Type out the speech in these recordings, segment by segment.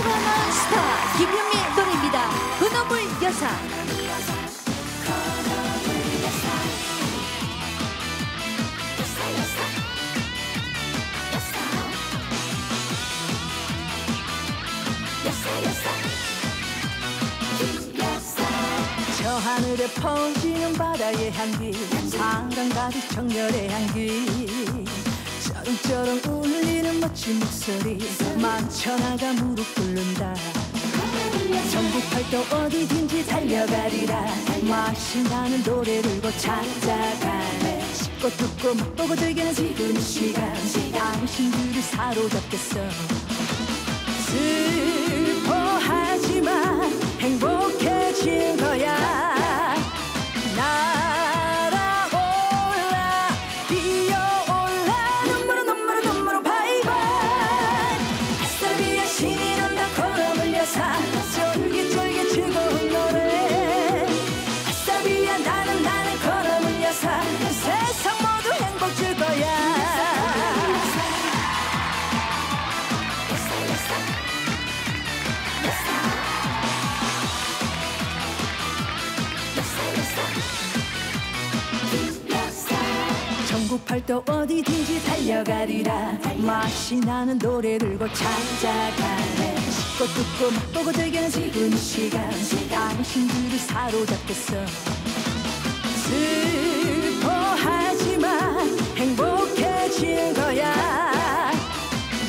죽어가는 스타 김현미 노래입니다. 그놈의 여사. 저 하늘에 퍼지는 바다의 향기, 한강 가득 청결의 향기, 저렁저렁 울리는 멋진 목소리, 망쳐나가 무릎 꿇는다. 전국팔도 어디든지 달려가리라. 맛이 나는 노래를 곧 찾아가네. 씹고 듣고 맛보고 즐기는 지금 이 시간, 당신들이 사로잡겠어. 슬퍼하지마, 행복해진 거야. 쫄깃쫄깃 즐거운 노래 햇살이야. 나는 걸어온 여사. 세상 모두 행복 줄 거야. 전국 팔도 어디든지 달려가리라. 맛이 나는 노래를 곧 찾아가네. 씹고 뜯고 맛보고 즐기는 지금 이 시간, 당신들이 사로잡겠어. 슬퍼하지마, 행복해진 거야.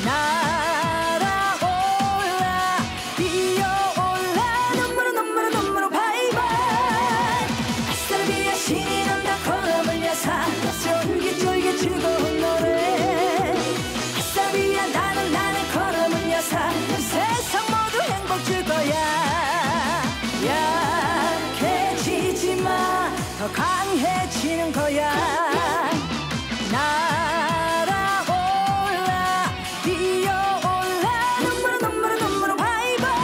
날아올라, 뛰어올라, 눈물로 바이바이. 햇살 위에 신이 난다, 걸음을 여사. 쫄깃쫄깃 즐거운 노래 햇살 위에 나는 걸음을 여사. 세상 모두 행복 줄 거야. 약해지지 마, 더 강해지는 거야. 날아올라, 뛰어올라, 눈물로 바이바이.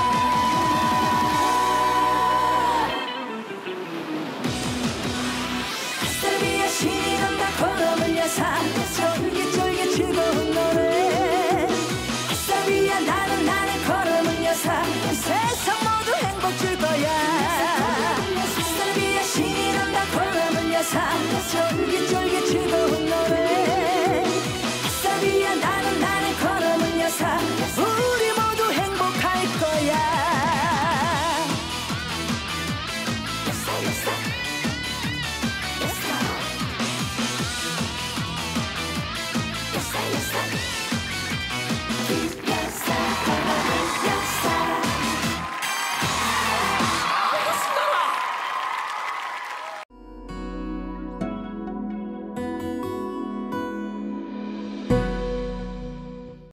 햇살 위에 신이 난다, 걸음을 여사. 쫄깃쫄깃 즐거운 노래 햇살 위에 나는 걸음을 여사. 세상 모두 행복 줄 거야. 햇살 위에 신이 난다, 걸음을 여사. 쫄깃쫄깃 즐거운 노래 햇살 위에 나는 걸음을 여사. 우리 모두 행복할 거야. Yes, I